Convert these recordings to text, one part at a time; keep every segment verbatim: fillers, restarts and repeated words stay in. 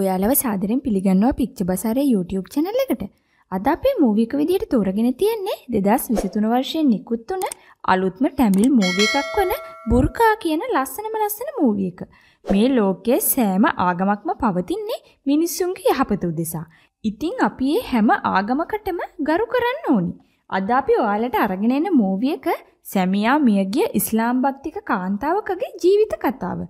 ඔයාලව සාදරයෙන් පිළිගන්නවා picture බසාරේ YouTube channel එකට. අද අපේ මූවි එක විදියට තෝරගෙන තියන්නේ දෙදාස් විසිතුන වර්ෂයේ නිකුත් වුණ අලුත්ම තමිල් මූවි එකක් වන බුර්කා කියන ලස්සනම ලස්සන මූවි එක. මේ ලෝකයේ සෑම ආගමක්ම පවතින්නේ මිනිසුන්ගේ යහපත උදෙසා. ඉතින් අපි හැම ආගමකටම ගරු කරන්න ඕනි. අද අපි ඔයාලට අරගෙන එන මූවි එක සැමියා මියගිය ඉස්ලාම් භක්තික කාන්තාවකගේ ජීවිත කතාව.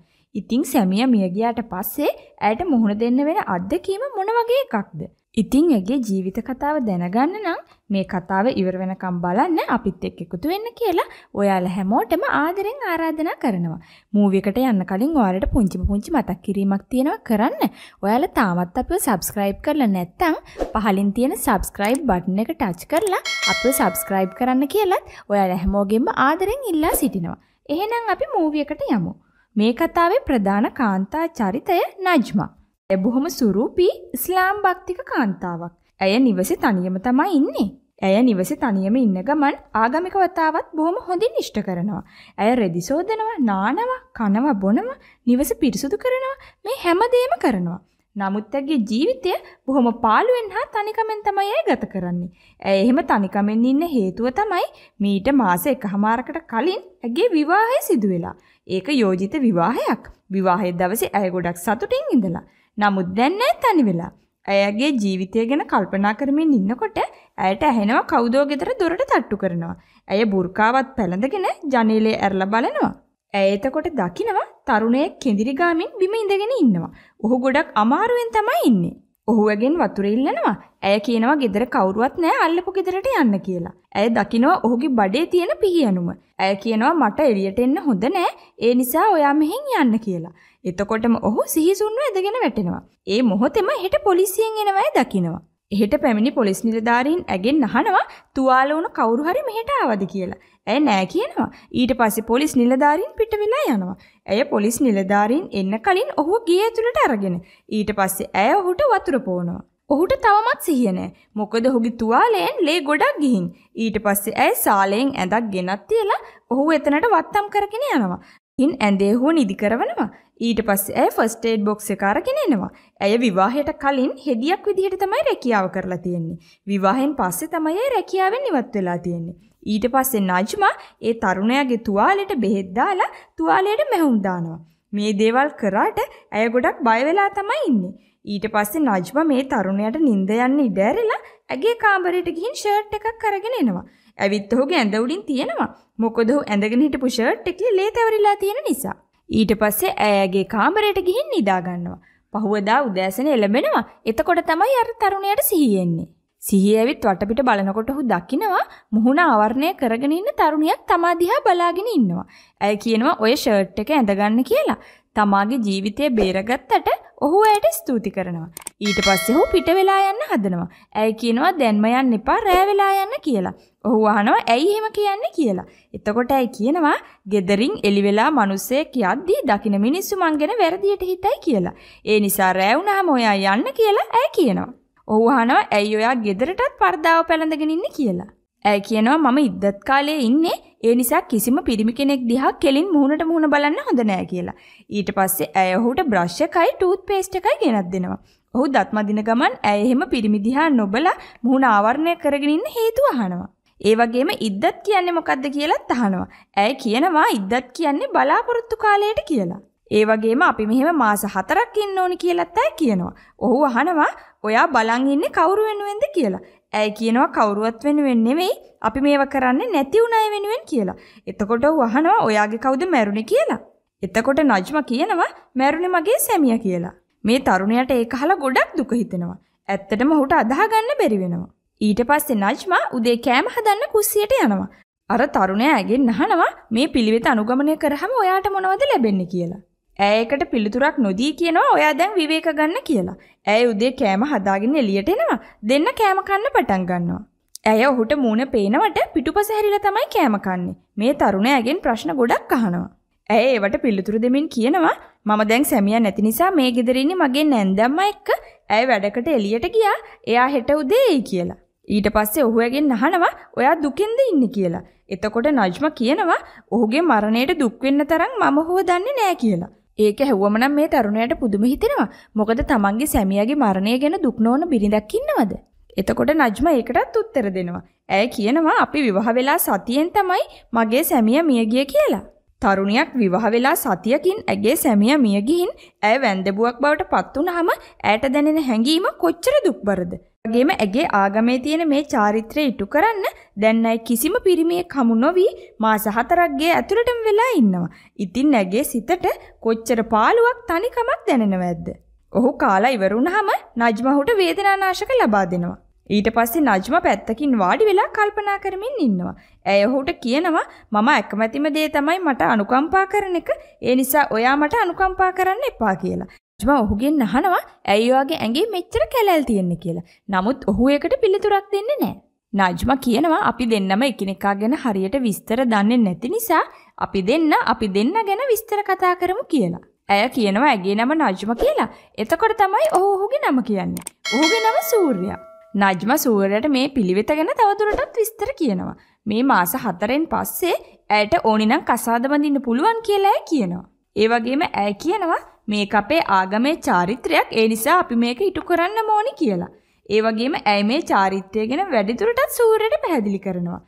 ඉතින් සැමියා මිය ගියාට පස්සේ ඇයට මුහුණ දෙන්න වෙන අත්දැකීම මොන වගේ එකක්ද? ඉතින් ඇගේ ජීවිත කතාව දැනගන්න නම් මේ කතාව ඉවර වෙනකම් බලන්න අපිත් එක්ක එකතු වෙන්න කියලා ඔයාලා හැමෝටම ආදරෙන් ආරාධනා කරනවා. මූවි එකට යන්න කලින් ඔයාලට පුංචිම පුංචි මතක් කිරීමක් තියෙනවා කරන්න. ඔයාලා තාමත් අපිව subscribe කරලා නැත්නම් පහලින් තියෙන subscribe button එක touch කරලා අපිව subscribe කරන්න කියලාත් ඔයාලා හැමෝගෙම ආදරෙන් ඉල්ලා සිටිනවා. එහෙනම් අපි මූවි එකට යමු. මේ කතාවේ ප්‍රධාන කාන්තා චරිතය නජ්මා. ඇය බොහොම සුරූපී ඉස්ලාම් භක්තික කාන්තාවක්. ඇය නිවසේ තනියම තමයි ඉන්නේ. ඇය නිවසේ තනියම ඉන්න ගමන් ආගමික වතාවත් බොහොම හොඳින් ඉෂ්ට කරනවා. ඇය රෙදි සෝදනවා, නානවා, කනවා, බොනවා, නිවස පිරිසුදු කරනවා, මේ හැමදේම කරනවා. නමුත් ඇගේ ජීවිතය බොහොම පාළුවෙන් හා තනිකමෙන් තමයි ඇය ගත කරන්නේ. ඇය එහෙම තනිකමෙන් ඉන්න හේතුව තමයි මීට මාස එකහමාරකට කලින් ඇගේ විවාහය සිදු වෙලා. ඒක යෝජිත විවාහයක්. විවාහයේ දවසේ ඇය ගොඩක් සතුටින් ඉඳලා. නමුත් දැන් ඇය තනි වෙලා. ඇයගේ ජීවිතය ගැන කල්පනා කරමින් ඉන්නකොට ඇයට ඇහෙනවා කවුදෝ ගෙදර දොරට තට්ටු කරනවා. ඇය බුර්කාවත් පැළඳගෙන ජනේලේ ඇරලා බලනවා. ඇය එතකොට දකිනවා තරුණයෙක් කෙඳිරි ගාමින් බිම ඉඳගෙන ඉන්නවා. ඔහු ගොඩක් අමාරුවෙන් තමයි ඉන්නේ. ඔහුගෙන් වතුර ඉල්ලනවා. ඇය කියනවා ගෙදර කවුරුවත් නැහැ අල්ලපු ගෙදරට යන්න කියලා. ඇය දකිනවා ඔහුගේ බඩේ තියෙන පිහියනුම. ඇය කියනවා මට එළියට එන්න හොඳ නැහැ. ඒ නිසා ඔයා මෙහෙන් යන්න කියලා. එතකොටම ඔහු සිහිසුන්ව ඇදගෙන වැටෙනවා. ඒ මොහොතේම හෙට පොලිසියෙන් එනවා ඇය දකිනවා. එහෙට පැමිණි පොලිස් නිලධාරීන් ඇගෙන් අහනවා තුවාල වුණ කවුරු හරි මෙහෙට ආවද කියලා. ඇය නෑ කියනවා. ඊට පස්සේ පොලිස් නිලධාරීන් පිට වෙලා යනවා. ඇය පොලිස් නිලධාරීන් එන්න කලින් ඔහුව ගියේ ඇතුළට අරගෙන. ඊට පස්සේ ඇය ඔහුට වතුර පොවනවා. ඔහුට තවමත් සිහිය නෑ. මොකද ඔහුගේ තුවාලයෙන් ලේ ගොඩක් ගිහින්. ඊට පස්සේ ඇය සාලයෙන් ඇඳක් ගෙනත් තියලා ඔහුව එතනට වත්තම් කරගෙන යනවා. ඉන් ඇඳේ හුව නිදි කරවනවා. ඊට පස්සේ ඇය ෆස්ට් ඒඩ් බොක්ස් එක අරගෙන එනවා. ඇය විවාහයට කලින් හෙඩියක් විදිහට තමයි රැකියාව කරලා තියෙන්නේ. විවාහයෙන් පස්සේ තමයි ඇය රැකියාවෙන් ඉවත් වෙලා තියෙන්නේ. ඊට පස්සේ නජ්මා ඒ තරුණයාගේ තුවාලයට බෙහෙත් දාලා තුවාලයට මැහුම් දානවා. මේ දේවල් කරාට ඇය ගොඩක් බය වෙලා තමයි ඉන්නේ. ඊට පස්සේ නජ්මා මේ තරුණයාට නිින්ද යන්න ඉඩ ඇරලා ඇගේ කාමරයට ගිහින් ෂර්ට් එකක් අරගෙන එනවා. ඇවිත් ඔහුගේ ඇඳ උඩින් තියෙනවා. මොකද ඔහු ඇඳගෙන හිටපු ෂර්ට් එකේ ලේ තැවරිලා තියෙන නිසා. ඊට පස්සේ ඇයගේ කාමරයට ගිහින් නිදා ගන්නවා. පහුවදා උදෑසන එළඹෙනවා. එතකොට තමයි අර තරුණයාට සිහිය එන්නේ. සිහිය ඇවිත් වටපිට බලනකොට ඔහු දකිනවා මුහුණ ආවරණය කරගෙන ඉන්න තරුණියක් තමා දිහා බලාගෙන ඉන්නවා. ඇය කියනවා ඔය ෂර්ට් එක ඇඳගන්න කියලා. තමාගේ ජීවිතය බේරගත්තට ඔහු ඇයට ස්තුති කරනවා. ඊට පස්සේ ඔහු පිට වෙලා යන්න හදනවා. ඇය කියනවා දැන්ම යන්න එපා රෑ වෙලා යන්න කියලා. ඔහු අහනවා ඇයි එහෙම කියන්නේ කියලා. එතකොට ඇය කියනවා ගෙදරින් එලි වෙලා මිනිස්සෙක් යද්දී දකින මිනිස්සු මං ගැන වැරදියට හිතයි කියලා. ඒ නිසා රෑ වුණාම ඔයා යන්න කියලා ඇය කියනවා. ඔහු අහනවා ඇයි ඔයා ගෙදරටත් පර්දාව පැලඳගෙන ඉන්නේ කියලා. ඇය කියනවා මම ඉද්දත් කාලේ ඉන්නේ. ඒ නිසා කිසිම පිරිමි කෙනෙක් දිහා කෙලින් මුහුණට මුහුණ බලන්න හොඳ නෑ කියලා. ඊට පස්සේ ඇය ඔහුට බ්‍රෂ් එකයි ටූත් පේස්ට් එකයි ගෙනත් දෙනවා. ඔහු දත් මදින ගමන් ඇය එහෙම පිරිමි දිහා නොබලා මුහුණ ආවරණය කරගෙන ඉන්න හේතුව අහනවා. ඒ වගේම ඉද්දත් කියන්නේ මොකද්ද කියලාත් අහනවා. ඇය කියනවා ඉද්දත් කියන්නේ බලාපොරොත්තු කාලයට කියලා. ඒ වගේම අපි මෙහෙම මාස හතරක් ඉන්න ඕනි කියලාත් ඇය කියනවා. ඔහු අහනවා ඔයා බලන් ඉන්නේ කවුරු වෙනුවෙන්ද කියලා. ඇය කියනවා කවුරුවත් වෙනුවෙන් නෙවෙයි අපි මේවා කරන්නේ නැති උනාය වෙනුවෙන් කියලා. එතකොට ඔහු අහනවා ඔයාගේ කවුද මැරුණේ කියලා. එතකොට නජ්මා කියනවා මැරුණේ මගේ සැමියා කියලා. මේ තරුණයාට ඒක අහලා ගොඩක් දුක හිතෙනවා. ඇත්තටම ඔහුට අදාහ ගන්න බැරි වෙනවා. ඊට පස්සේ නජ්මා උදේ කෑම හදන්න කුස්සියට යනවා. අර තරුණයා ඇගෙන් අහනවා මේ පිළිවෙත අනුගමනය කරාම ඔයාට මොනවද ලැබෙන්නේ කියලා. ඇය ඒකට පිළිතුරක් නොදී කියනවා ඔයා දැන් විවේක ගන්න කියලා. ඇය උදේ කෑම හදාගෙන එළියට එනවා. දෙන්න කෑම කන්න පටන් ගන්නවා. ඇය ඔහුට මූණ පේනවට පිටුපස හැරිලා තමයි කෑම කන්නේ. මේ තරුණයා ඇගෙන් ප්‍රශ්න ගොඩක් අහනවා. ඇය ඒවට පිළිතුරු දෙමින් කියනවා මම දැන් සැමියා නැති නිසා මේ ගෙදර ඉන්නේ මගේ නැන්දම්මා එක්ක. ඇය වැඩකට එළියට ගියා. එයා හෙට උදේ එයි කියලා. ඊට පස්සේ ඔහු ඇගෙන් අහනවා ඔයා දුකෙන්ද ඉන්නේ කියලා. එතකොට නජ්මා කියනවා ඔහුගේ මරණයට දුක් වෙන්න තරම් මම හොව දන්නේ නැහැ කියලා. ඒක ඇහුවම නම් මේ තරුණයාට පුදුම හිතෙනවා. මොකද තමන්ගේ සැමියාගේ මරණය ගැන දුක් නොවන බිරිඳක් ඉන්නවද? එතකොට නජ්මා ඒකටත් උත්තර දෙනවා. ඇය කියනවා අපි විවාහ වෙලා සතියෙන් තමයි මගේ සැමියා මිය ගියේ කියලා. තරුණියක් විවාහ වෙලා සතියකින් ඇගේ සැමියා මිය ගිහින් ඇය වැන්දබුවක් බවට පත් වුනහම ඇයට දැනෙන හැඟීම කොච්චර දුක්බරද? වගේම ඇගේ ආගමේ තියෙන මේ චාරිත්‍රය ඉටු කරන්න දැන් අය කිසිම පිරිමියෙක් හමු නොවි මාස හතරක් ගේ ඇතුළටම වෙලා ඉන්නවා. ඉතින් ඇගේ සිතට කොච්චර පාළුවක් තනිකමක් දැනෙනවද? ඔහු කාලා ඉවර වුනහම නජ්මාහුට වේදනානාශක ලබා දෙනවා. ඊට පස්සේ නජ්මා පැත්තකින් වාඩි වෙලා කල්පනා කරමින් ඉන්නවා. ඇය ඔහුට කියනවා මම අකමැතිම දේ තමයි මට අනුකම්පා කරන එක. ඒ නිසා ඔයා මට අනුකම්පා කරන්න එපා කියලා. නජ්මා ඔහුගෙන් අහනවා ඇයි ඔයාගේ ඇඟේ මෙච්චර කැලැල් තියෙන්නේ කියලා. නමුත් ඔහු ඒකට පිළිතුරක් දෙන්නේ නැහැ. නජ්මා කියනවා අපි දෙන්නම එකිනෙකා ගැන හරියට විස්තර දන්නේ නැති නිසා අපි දෙන්න අපි දෙන්න ගැන විස්තර කතා කරමු කියලා. ඇය කියනවා ඇගේ නම නජ්මා කියලා. එතකොට තමයි ඔහු ඔහුගේ නම කියන්නේ. ඔහුගේ නම සූර්යා. නජ්මා සූර්යාට මේ පිළිවෙත ගැන තවදුරටත් විස්තර කියනවා. මේ මාස හතරෙන් පස්සේ ඇයට ඕනි නම් කසාද බඳින්න පුළුවන් කියලා ඇය කියනවා. ඒ වගේම ඇය කියනවා මේක අපේ ආගමේ චාරිත්‍රයක්. ඒ නිසා අපි මේක ඉටු කරන්න ඕනි කියලා. ඒ වගේම ඇය මේ චාරිත්‍රය ගැන වැඩිදුරටත් සූර්යාට පැහැදිලි කරනවා.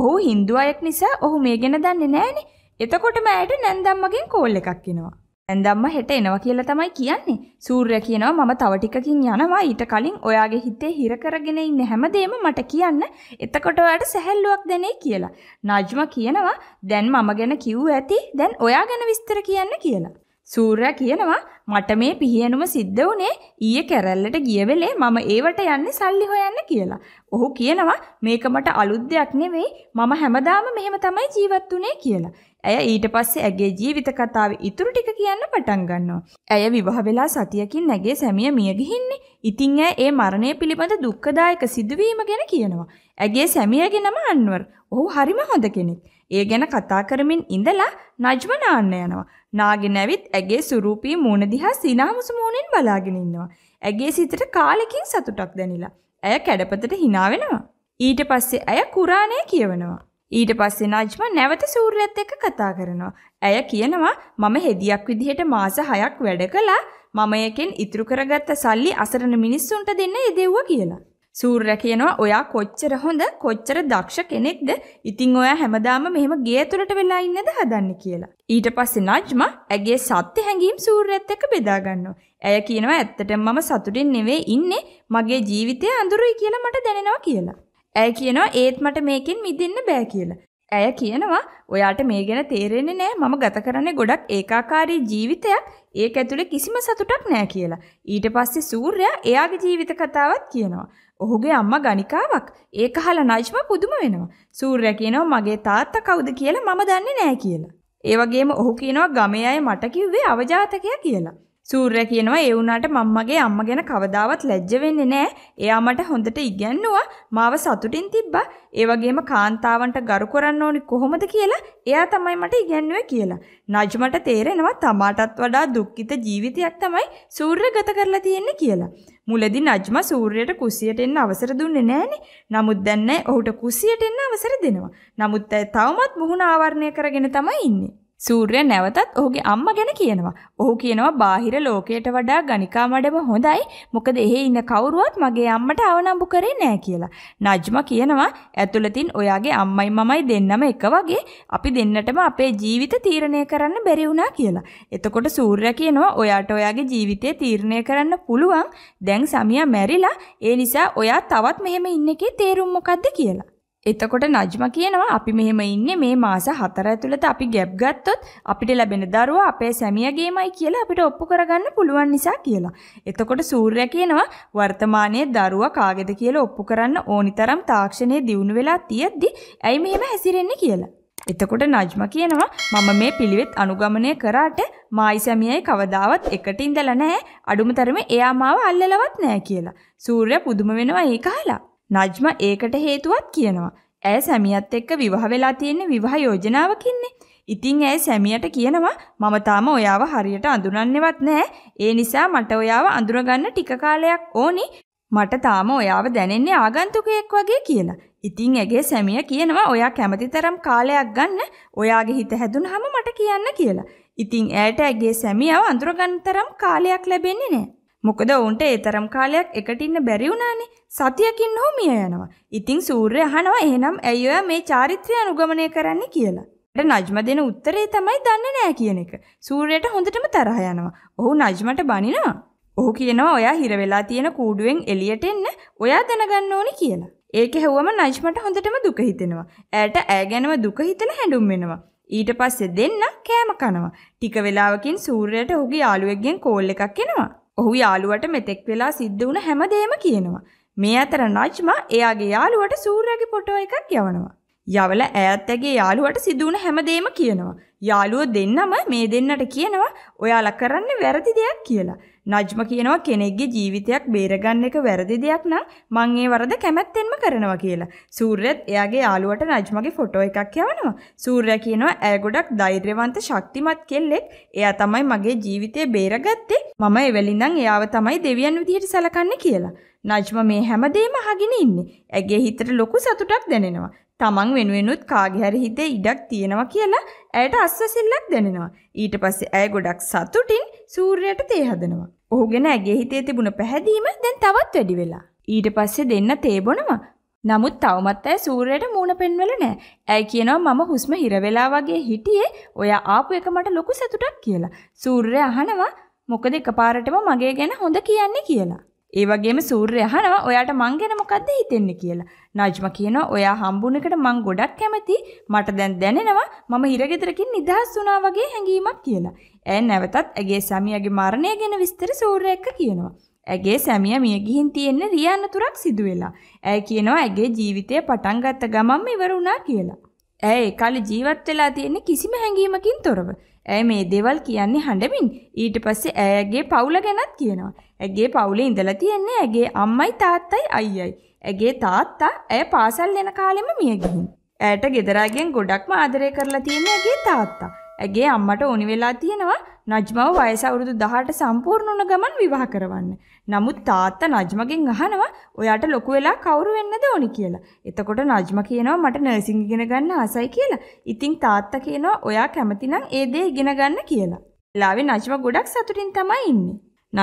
ඔහු Hindu අයෙක් නිසා ඔහු මේ ගැන දන්නේ නැහනේ. එතකොටම ඇයට නැන්දම්මගෙන් කෝල් එකක් එනවා. ඇන්දම්ම හෙට එනවා කියලා තමයි කියන්නේ. සූර්යා කියනවා මම තව ටිකකින් යනවා. ඊට කලින් ඔයාගේ හිතේ හිර කරගෙන ඉන්න හැමදේම මට කියන්න. එතකොට ඔයාට සැහැල්ලුවක් දැනේ කියලා. නජ්මා කියනවා දැන් මම ගැන කිව්ව ඇති. දැන් ඔයා ගැන විස්තර කියන්න කියලා. සූර්යා කියනවා මට මේ පිහියනුම සිද්ධ වුණේ ඊයේ කැරැල්ලට ගිය වෙලේ මම ඒවට යන්නේ සල්ලි හොයන්න කියලා. ඔහු කියනවා මේක මට අලුත් දෙයක් නෙවෙයි. මම හැමදාම මෙහෙම තමයි ජීවත් වුනේ කියලා. ඇය ඊට පස්සේ ඇගේ ජීවිත කතාවේ ඉතුරු ටික කියන්න පටන් ගන්නවා. ඇය විවාහ වෙලා සතියකින් ඇගේ සැමියා මිය ගිහින්නේ. ඉතින් ඇය ඒ මරණය පිළිබඳ දුක්ඛදායක සිදුවීම ගැන කියනවා. ඇගේ සැමියාගේ නම අන්වර්. ඔහු හරිම හොඳ කෙනෙක්. ඒ ගැන කතා කරමින් ඉඳලා නජ්මා නාන්න යනවා. නාගෙන ඇවිත් ඇගේ සුරූපී මූණ දිහා සිනාමුසු මූණෙන් බලාගෙන ඉන්නවා. ඇගේ සිතට කාලෙකින් සතුටක් දැනිලා. ඇය කැඩපතට hina වෙනවා. ඊට පස්සේ ඇය කුරාණය කියවනවා. ඊට පස්සේ නජ්මා නැවත සූර්යයත් එක්ක කතා කරනවා. ඇය කියනවා මම හෙදියක් විදිහට මාස හයක් වැඩ කළා. මම එකෙන් ඉතුරු කරගත්ත සල්ලි අසරණ මිනිස්සුන්ට දෙන්න යෙදුවා කියලා. සූර්යා කියනවා ඔයා කොච්චර හොඳ කොච්චර දක්ෂ කෙනෙක්ද. ඉතින් ඔයා හැමදාම මෙහෙම ගේ ඇතුළට වෙලා ඉන්නද හදන්නේ කියලා. ඊට පස්සේ නජ්මා ඇගේ සත්‍ය හැඟීම් සූර්යයත් එක්ක බෙදා ගන්නවා. ඇය කියනවා ඇත්තටම මම සතුටින් නෙවෙයි ඉන්නේ. මගේ ජීවිතය අඳුරුයි කියලා මට දැනෙනවා කියලා. ඇය කියනවා ඒත් මට මේකෙන් මිදෙන්න බෑ කියලා. ඇය කියනවා ඔයාට මේ ගැන තේරෙන්නේ නැහැ. මම ගත කරන්නේ ගොඩක් ඒකාකාරී ජීවිතයක්. ඒක ඇතුලේ කිසිම සතුටක් නැහැ කියලා. ඊට පස්සේ සූර්යා එයාගේ ජීවිත කතාවත් කියනවා. ඔහුගේ අම්මා ගණිකාවක්. ඒක අහලා නජ්මා පුදුම වෙනවා. සූර්යා කියනවා මගේ තාත්තා කවුද කියලා මම දන්නේ නැහැ කියලා. ඒ වගේම ඔහු කියනවා ගමේ අය මට කිව්වේ අවජාතකයා කියලා. සූර්යා කියනවා ඒ වුණාට මම්මගේ අම්මා ගැන කවදාවත් ලැජ්ජ වෙන්නේ නැහැ. එයා මට හොඳට ඉගැන්නුවා. මාව සතුටින් තිබ්බා. ඒ වගේම කාන්තාවන්ට ගරු කරන්න ඕනි කොහොමද කියලා එයා තමයි මට ඉගැන්නුවේ කියලා. නජ්මට තේරෙනවා තමාටත් වඩා දුක්ඛිත ජීවිතයක් තමයි සූර්යා ගත කරලා තියෙන්නේ කියලා. මුලදී නජ්මා සූර්යාට කුසියට එන්න අවසර දුන්නේ නැහනේ. නමුත් දැන් නෑ ඔහුට කුසියට එන්න අවසර දෙනවා. නමුත් ඇය තවමත් මුහුණ ආවරණය කරගෙන තමයි ඉන්නේ. සූර්යා නැවතත් ඔහුගේ අම්මා ගැන කියනවා. ඔහු කියනවා බාහිර ලෝකයට වඩා ගණිකා මඩම හොඳයි. මොකද එහි ඉන්න කවුරුවත් මගේ අම්මට අවනම්බු කරේ නැහැ කියලා. නජ්මා කියනවා ඇතුළතින් ඔයාගේ අම්මයි මමයි දෙන්නම එක වගේ අපි දෙන්නටම අපේ ජීවිත තීරණය කරන්න බැරි වුණා කියලා. එතකොට සූර්යා කියනවා ඔයාට ඔයාගේ ජීවිතය තීරණය කරන්න පුළුවන්. දැන් සමියා මැරිලා. ඒ නිසා ඔයා තවත් මෙහෙම ඉන්න එකේ තේරුම මොකද්ද කියලා. එතකොට නජ්මා කියනවා අපි මෙහෙම ඉන්නේ මේ මාස හතර ඇතුළත අපි ගැප් ගත්තොත් අපිට ලැබෙන දරුවා අපේ සැමියාගේමයි කියලා අපිට ඔප්පු කරගන්න පුළුවන් නිසා කියලා. එතකොට සූර්යා කියනවා වර්තමානයේ දරුවා කාගේද කියලා ඔප්පු කරන්න ඕනි තරම් තාක්ෂණයේ දියුණු වෙලා තියෙද්දි ඇයි මෙහෙම හැසිරෙන්නේ කියලා. එතකොට නජ්මා කියනවා මම මේ පිළිවෙත් අනුගමනය කරාට මායි සැමියායි කවදාවත් එකට ඉඳලා නැහැ. අඩුම තරමේ එයා මාව අල්ලලවත් නැහැ කියලා. සූර්යා පුදුම වෙනවා ඒක අහලා. නජ්මා ඒකට හේතුවක් කියනවා. ඇය සැමියාත් එක්ක විවාහ වෙලා තියෙන විවාහ යෝජනාවකින්නේ. ඉතින් ඇය සැමියාට කියනවා මම තාම ඔයාව හරියට අඳුරන්නේවත් නැහැ. ඒ නිසා මට ඔයාව අඳුරගන්න ටික කාලයක් ඕනි. මට තාම ඔයාව දැනෙන්නේ ආගන්තුකයෙක් වගේ කියලා. ඉතින් ඇගේ සැමියා කියනවා ඔයා කැමති තරම් කාලයක් ගන්න. ඔයාගේ හිත හැදුනහම මට කියන්න කියලා. ඉතින් ඇයට ඇගේ සැමියාව අඳුරගන්න තරම් කාලයක් ලැබෙන්නේ නැහැ. මොකද ඔවුන්ට ඒ තරම් කාලයක් එකට ඉන්න බැරි වුණානේ. සතියකින් හෝ මිය යනවා. ඉතින් සූර්ය අහනවා එහෙනම් ඇයි ඔයා මේ චාරිත්‍රය අනුගමනය කරන්න කියලා. ඊට නජ්මා දෙන උත්තරේ තමයි දන්නේ නැහැ කියන එක. සූර්යට හොඳටම තරහ යනවා. ඔහු නජ්මට බනිනවා. ඔහු කියනවා ඔයා හිර වෙලා තියෙන කූඩුවෙන් එළියට එන්න ඔයා දැනගන්න ඕනි කියලා. ඒක ඇහුවම නජ්මට හොඳටම දුක හිතෙනවා. ඇයට ඇය ගැනම දුක හිතලා හැඬුම් වෙනවා. ඊට පස්සේ දෙන්න කෑම කනවා. ටික වෙලාවකින් සූර්යයට ඔහුගේ යාළුවෙක්ගෙන් කෝල් එකක් එනවා. ඔහු යාළුවට මෙතෙක් වෙලා සිද්ධ වුණ හැමදේම කියනවා. මේ අතර නජ්මා එයාගේ යාළුවට සූර්යගේ ෆොටෝ එකක් යවනවා. යවලා ඇයත් ඇගේ යාළුවට සිදු වුණ හැමදේම කියනවා. යාළුවෝ දෙන්නම මේ දෙන්නට කියනවා ඔයාලා කරන්නේ වැරදි දෙයක් කියලා. නජ්මා කියනවා කෙනෙක්ගේ ජීවිතයක් බේරගන්න එක වැරදි දෙයක් නම් මං ඒ වරද කැමැත්තෙන්ම කරනවා කියලා. සූර්යත් එයාගේ යාළුවට නජ්මාගේ ෆොටෝ එකක් යවනවා. සූර්යා කියනවා ඇය ගොඩක් ධෛර්යවන්ත ශක්තිමත් කෙල්ලෙක්. එයා තමයි මගේ ජීවිතේ බේරගත්තේ. මම එවෙලින් නම් එයාව තමයි දෙවියන් විදිහට සැලකන්නේ කියලා. නජ්මා මේ හැමදේම අහගෙන ඉන්නේ. ඇගේ හිතට ලොකු සතුටක් දැනෙනවා. තමන් වෙනුවෙනුත් කාගේ හරි හිතේ ඉඩක් තියෙනවා කියලා ඇයට අස්වැසිල්ලක් දැනෙනවා. ඊට පස්සේ ඇය ගොඩක් සතුටින් සූර්යයට තේ හදනවා. ඔහු ගැන ඇගේ හිතේ තිබුණ පැහැදීම දැන් තවත් වැඩි වෙලා. ඊට පස්සේ දෙන්න තේ බොනවා. නමුත් තවමත් ඇය සූර්යයට මූණ පෙන්වලා නැහැ. ඇය කියනවා මම හුස්ම හිර වෙලා වගේ හිටියේ ඔයා ආපු එක මට ලොකු සතුටක් කියලා. සූර්යය අහනවා මොකද එකපාරටම මගේ ගැන හොඳ කියන්නේ කියලා. ඒ වගේම සූර්යය අහනවා ඔයාට මං ගැන මොකද්ද හිතෙන්නේ කියලා. නජ්මා කියනවා ඔයා හම්බුන එකට මං ගොඩක් කැමතියි. මට දැන් දැනෙනවා මම හිරගෙදරකින් නිදහස් වුණා වගේ හැඟීමක් කියලා. ඇය නැවතත් ඇගේ සැමියාගේ මරණය ගැන විස්තර සූර්ය එක්ක කියනවා. ඇගේ සැමියා මිය ගිහින් තියෙන රියන්නතුරක් සිදු වෙලා. ඇය කියනවා ඇගේ ජීවිතය පටන් ගත්ත ගමන්ම ඉවර වුණා කියලා. ඇය ඒ කාලේ ජීවත් වෙලා තියෙන කිසිම හැඟීමකින් තොරව ඇය මේ දේවල් කියන්නේ හඬමින්. ඊට පස්සේ ඇයගේ පවුල ගැනත් කියනවා. ඇගේ පවුලේ ඉඳලා තියන්නේ ඇගේ අම්මයි තාත්තයි අයියයි. ඇගේ තාත්තා ඇය පාසල් යන කාලෙම මිය ගිහින්. ඇයට ගෙදරගෙන් ගොඩක්ම ආදරය කරලා තියන්නේ ඇගේ තාත්තා. ඇගේ අම්මට ඕනි වෙලා තියෙනවා නජ්මාව වයස අවුරුදු දහඅට සම්පූර්ණ වුණ ගමන් විවාහ කරවන්න. නමුත් තාත්තා නජ්මාගෙන් අහනවා ඔයාට ලොකු වෙලා කවුරු වෙන්නද ඕනි කියලා. එතකොට නජ්මා කියනවා මට නර්සින් ඉගෙන ගන්න ආසයි කියලා. ඉතින් තාත්තා කියනවා ඔයා කැමති නම් ඒ දේ ඉගෙන ගන්න කියලා. ලාවේ නජ්මා ගොඩක් සතුටින් තමයි ඉන්නේ.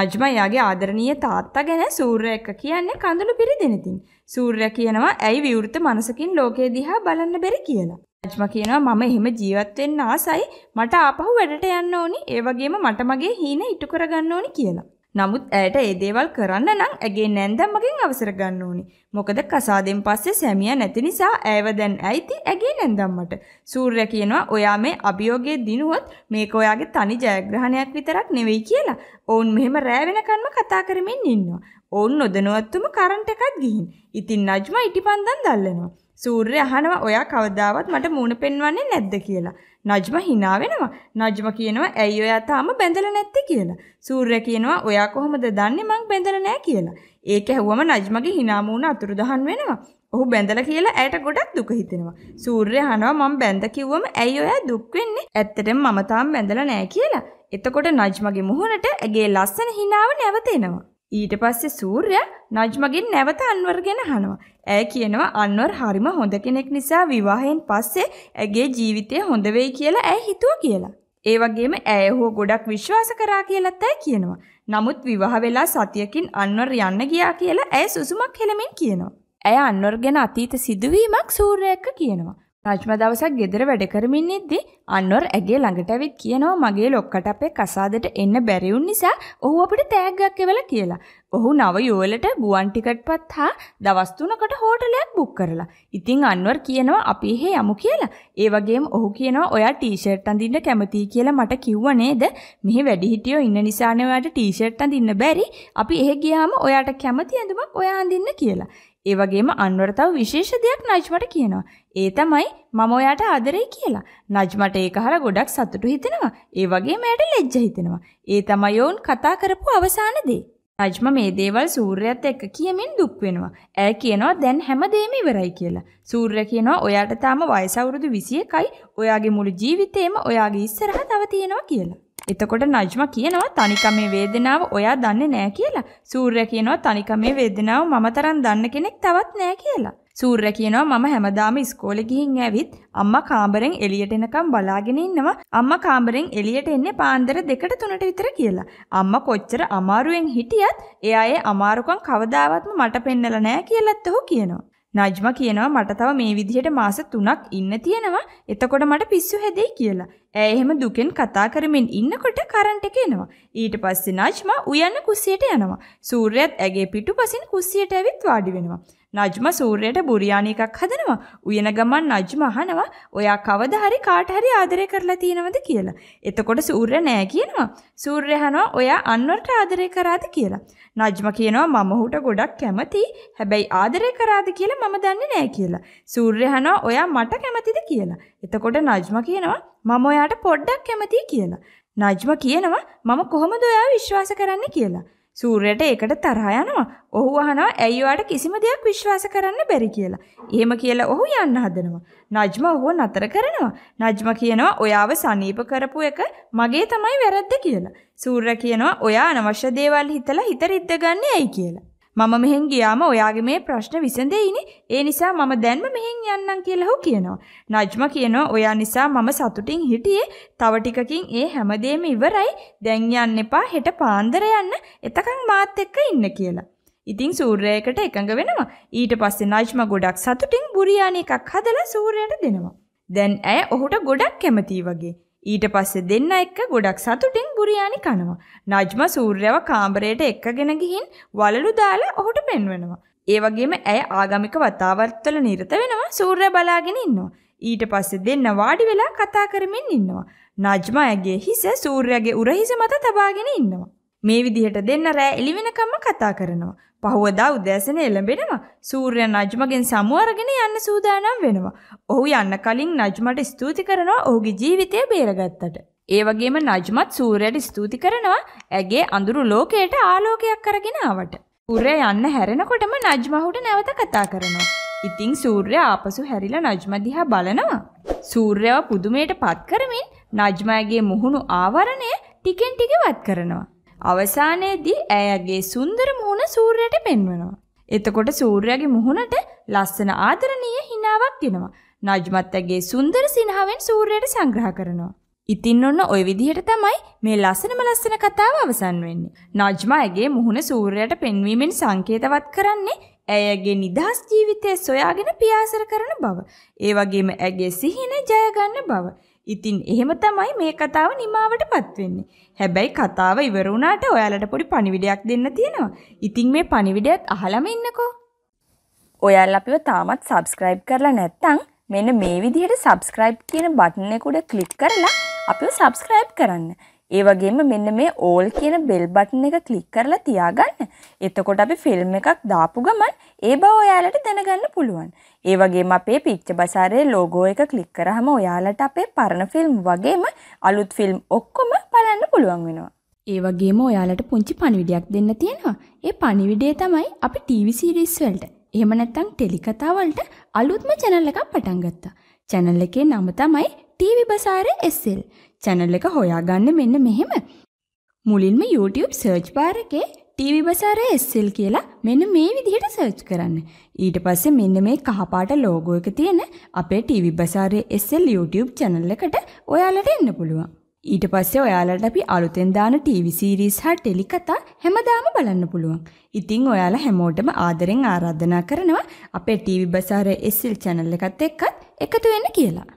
නජ්මා යාගේ ආදරණීය තාත්තා ගැන සූර්ය එක්ක කියන්නේ කඳුළු පිරිදෙනතින්. සූර්ය කියනවා ඇයි විවෘත මනසකින් ලෝකය දිහා බලන්න බැරි කියලා. නජ්මා කියනවා මම එහෙම ජීවත් වෙන්න ආසයි. මට ආපහු වැඩට යන්න ඕනි. ඒ වගේම මට මගේ හීන ඉටු කරගන්න ඕනි කියලා. නමුත් ඇයට ඒ දේවල් කරන්න නම් ඇගේ නැන්දම්මගෙන් අවසර ගන්න ඕනි. මොකද කසාදෙන් පස්සේ සැමියා නැති නිසා ඇයව දැන් ඇයිති ඇගේ නැන්දම්මට. සූර්ය කියනවා ඔයා මේ අභියෝගයේ දිනුවොත් මේක ඔයාගේ තනි ජයග්‍රහණයක් විතරක් නෙවෙයි කියලා. ඔවුන් මෙහෙම රෑ වෙනකන්ම කතා කරමින් ඉන්නවා. ඔවුන් නොදැනුවත්වම කරන්ට් එකක් ගිහින්. ඉතින් නජ්මා ඉටිපන්දම් දැල්ලනවා. සූර්ය අහනවා ඔයා කවදාවත් මට මූණ පෙන්වන්නේ නැද්ද කියලා. නජ්මා hina වෙනවා. නජ්මා කියනවා ඇයි ඔයා තාම බැඳලා නැත්තේ කියලා. සූර්ය කියනවා ඔයා කොහොමද දන්නේ මං බැඳලා නැහැ කියලා. ඒක ඇහුවම නජ්මාගේ hina මූණ අතුරුදහන් වෙනවා. ඔහු බැඳලා කියලා ඇයට ගොඩක් දුක හිතෙනවා. සූර්ය අහනවා මං බැඳ කිව්වම ඇයි ඔයා දුක් වෙන්නේ? ඇත්තටම මම තාම බැඳලා නැහැ කියලා. එතකොට නජ්මාගේ මුහුණට ඇගේ ලස්සන hinaව නැවත එනවා. ඊට පස්සේ සූර්යා නජ්මාගෙන් නැවත අන්වර් ගැන අහනවා. ඇය කියනවා අන්වර් හරිම හොඳ කෙනෙක් නිසා විවාහයෙන් පස්සේ ඇගේ ජීවිතය හොඳ වෙයි කියලා ඇය හිතුවා කියලා. ඒ වගේම ඇය හුව ගොඩක් විශ්වාස කරා කියලාත් ඇය කියනවා. නමුත් විවාහ වෙලා සතියකින් අන්වර් යන්න ගියා කියලා ඇය සුසුමක් හෙලමින් කියනවා. ඇය අන්වර් ගැන අතීත සිදුවීමක් සූර්යා එක්ක කියනවා. නජ්මා දවසක් ගෙදර වැඩ කරමින් ඉද්දී අන්වර් ඇගේ ළඟට ඇවිත් කියනවා මගේ ලොක්කට අපේ කසාදෙට එන්න බැරි වුන නිසා ඔහු අපිට තෑග්ගක් එවලා කියලා. ඔහු නව යුවලට බුවන් ටිකට්පත් හා දවස් තුනකට හෝටලයක් බුක් කරලා. ඉතින් අන්වර් කියනවා අපි එහෙ යමු කියලා. ඒ වගේම ඔහු කියනවා ඔයා ටී-ෂර්ට් අඳින්න කැමතියි කියලා මට කිව්වා නේද? මෙහි වැඩිහිටියෝ ඉන්න නිසානේ ඔයාට ටී-ෂර්ට් අඳින්න බැරි. අපි එහෙ ගියාම ඔයාට කැමති ඇඳුමක් ඔයා අඳින්න කියලා. ඒ වගේම අන්වර් තව විශේෂ දෙයක් නජ්මට කියනවා. ඒ තමයි මම ඔයාට ආදරේ කියලා. නජ්මට ඒක අහලා ගොඩක් සතුටු හිතෙනවා. ඒ වගේම ඇයට ලැජ්ජ හිතෙනවා. ඒ තමයි ඔවුන් කතා කරපු අවසාන දේ. නජ්මා මේ දේවල් සූර්යයත් එක්ක කියමින් දුක් වෙනවා. ඇය කියනවා දැන් හැමදේම ඉවරයි කියලා. සූර්ය කියනවා ඔයාට තාම වයස අවුරුදු විසියකයි. ඔයාගේ මුළු ජීවිතේම ඔයාගේ ඉස්සරහ තව තියෙනවා කියලා. එතකොට නජ්මා කියනවා තනිකමේ වේදනාව ඔයා දන්නේ නැහැ කියලා. සූර්ය කියනවා තනිකමේ වේදනාව මම තරම් දන්න කෙනෙක් තවත් නැහැ කියලා. සූර්ය කියනවා මම හැමදාම ඉස්කෝලේ ගිහින් ඇවිත් අම්මා කාමරෙන් එළියට එනකම් බලාගෙන ඉන්නවා. අම්මා කාමරෙන් එළියට එන්නේ පාන්දර දෙකට තුනට විතර කියලා. අම්මා කොච්චර අමාරුවෙන් හිටියත් එයාගේ අමාරුකම් කවදාවත්ම මට පෙන්නලා නැහැ කියලාත් ඔහු කියනවා. නජ්මා කියනවා මට තව මේ විදිහට මාස තුනක් ඉන්න තියෙනවා. එතකොට මට පිස්සු හැදෙයි කියලා. ඇය එහෙම දුකෙන් කතා කරමින් ඉන්නකොට කරන්ට් එක එනවා. ඊට පස්සේ නජ්මා උයන්න කුස්සියට යනවා. සූර්යයත් ඇගේ පිටුපසින් කුස්සියට ඇවිත් වාඩි වෙනවා. නජ්මා සූර්යයට බුරියානි එකක් හදනවා. උයන ගමන් නජ්මා අහනවා ඔයා කවදා හරි කාට හරි ආදරය කරලා තියෙනවද කියලා. එතකොට සූර්ය නෑ කියනවා. සූර්ය අහනවා ඔයා අන්වර්ට ආදරය කරාද කියලා. නජ්මා කියනවා මම ඔහුට ගොඩක් කැමතියි. හැබැයි ආදරය කරාද කියලා මම දන්නේ නෑ කියලා. සූර්ය අහනවා ඔයා මට කැමතිද කියලා. එතකොට නජ්මා කියනවා මම ඔයාට පොඩ්ඩක් කැමතියි කියලා. නජ්මා කියනවා මම කොහොමද ඔයාව විශ්වාස කරන්නේ කියලා. සූර්යට ඒකට තරහ යනවා. ඔහු අහනවා ඇයි ඔයාට කිසිම දෙයක් විශ්වාස කරන්න බැරි කියලා. එහෙම කියලා ඔහු යන්න හදනවා. නජ්මා ඔහුව නතර කරනවා. නජ්මා කියනවා ඔයාව සනීප කරපු එක මගේ තමයි වැරද්ද කියලා. සූර්ය කියනවා ඔයා අනවශ්‍ය දේවල් හිතලා හිත රිද්ද ගන්න ඇයි කියලා. මම මෙහෙන් ගියාම ඔයාගේ මේ ප්‍රශ්න විසඳෙයිනේ. ඒ නිසා මම දැන්ම මෙහෙන් යන්නම් කියලා ඔහු කියනවා. නජ්මා කියනවා ඔයා නිසා මම සතුටින් හිටියේ. තව ටිකකින් ඒ හැමදේම ඉවරයි. දැන් යන්න එපා. හෙට පාන්දර යන්න. එතකන් මාත් එක්ක ඉන්න කියලා. ඉතින් සූර්යයකට එකඟ වෙනවා. ඊට පස්සේ නජ්මා ගොඩක් සතුටින් බුරියානි එකක් හදලා සූර්යයට දෙනවා. දැන් ඇය ඔහුට ගොඩක් කැමතියි වගේ. ඊට පස්සේ දෙන්න එක්ක ගොඩක් සතුටින් බුරියානි කනවා. නජ්මා සූර්යව කාමරයට එක්කගෙන ගිහින් වලලු දාලා ඔහුට පෙන්වනවා. ඒ වගේම ඇය ආගමික වතාවත්වල නිරත වෙනවා. සූර්ය බලාගෙන ඉන්නවා. ඊට පස්සේ දෙන්න වාඩි වෙලා කතා කරමින් ඉන්නවා. නජ්මා ඇගේ හිස සූර්යගේ උරහිස මත තබාගෙන ඉන්නවා. මේ විදිහට දෙන්න රැ එළි වෙනකම්ම කතා කරනවා. පහවදා උදෑසන එළඹෙනවා. සූර්ය නජ්මගෙන් සමු අරගෙන යන්න සූදානම් වෙනවා. ඔහු යන්න කලින් නජ්මට ස්තුති කරනවා ඔහුගේ ජීවිතය බේරගත්තට. ඒ වගේම නජ්මත් සූර්යට ස්තුති කරනවා ඇගේ අඳුරු ලෝකයට ආලෝකයක් අරගෙන ආවට. සූර්ය යන්න හැරෙනකොටම නජ්මා ඔහුට නැවත කතා කරනවා. ඉතින් සූර්ය ආපසු හැරිලා නජ්මා දිහා බලනවා. සූර්යව පුදුමයට පත් කරමින් නජ්මාගේ මුහුණු ආවරණය ටිකෙන් ටික වත් කරනවා. අවසානයේදී ඇයගේ සුන්දර මුහුණ සූර්යයට පෙන්වනවා. එතකොට සූර්යයාගේ මුහුණට ලස්සන ආදරණීය හිනාවක් දෙනවා. නජ්මත් ඇගේ සුන්දර සිනහවෙන් සූර්යයට සංග්‍රහ කරනවා. ඉතින් ඔන්න ওই විදිහට තමයි මේ ලස්සනම ලස්සන කතාව අවසන් වෙන්නේ. නජ්මා ඇගේ මුහුණ සූර්යයට පෙන්වීමෙන් සංකේතවත් කරන්නේ ඇයගේ නිදහස් ජීවිතය සොයාගෙන පියාසර කරන බව. ඒ වගේම ඇගේ සිහින ජය ගන්න බව. ඉතින් එහෙම තමයි මේ කතාව නිමාවටපත් වෙන්නේ. හැබැයි කතාව ඉවර වුණාට ඔයාලට පොඩි පණිවිඩයක් දෙන්න තියෙනවා. ඉතින් මේ පණිවිඩයත් අහලම ඉන්නකෝ. ඔයාලා අපිව තාමත් subscribe කරලා නැත්නම් මෙන්න මේ විදිහට subscribe කියන බටන් එක උඩ click කරලා අපිව subscribe කරන්න. ඒ වගේම මෙන්න මේ all කියන bell button එක click කරලා තියාගන්න. එතකොට අපි film එකක් දාපු ගමන් ඒ බව ඔයාලට දැනගන්න පුළුවන්. ඒ වගේම අපේ Picture Bazzare logo එක click කරාම ඔයාලට අපේ පරණ film වගේම අලුත් film ඔක්කොම බලන්න පුළුවන් වෙනවා. ඒ වගේම ඔයාලට පුංචි පණිවිඩයක් දෙන්න තියෙනවා. ඒ පණිවිඩය තමයි අපි T V series වලට. එහෙම නැත්නම් ටෙලි කතා වලට අලුත්ම channel එකක් පටන් ගත්තා. channel එකේ නම තමයි T V Bazzare S L. channel එක හොයාගන්න මෙන්න මෙහෙම. මුලින්ම YouTube search bar එකේ T V Bazzare S L කියලා මෙන්න මේ විදිහට search කරන්න. ඊට පස්සේ මෙන්න මේ කහ පාට logo එක තියෙන අපේ T V Bazzare S L YouTube channel එකට ඔයාලට එන්න පුළුවන්. ඊට පස්සේ ඔයාලට අපි අලුතෙන් දාන T V series හා ටෙලිකතා හැමදාම බලන්න පුළුවන්. ඉතින් ඔයාලා හැමෝටම ආදරෙන් ආරාධනා කරනවා අපේ T V Bazzare S L channel එකත් එක්කත් එකතු වෙන්න කියලා.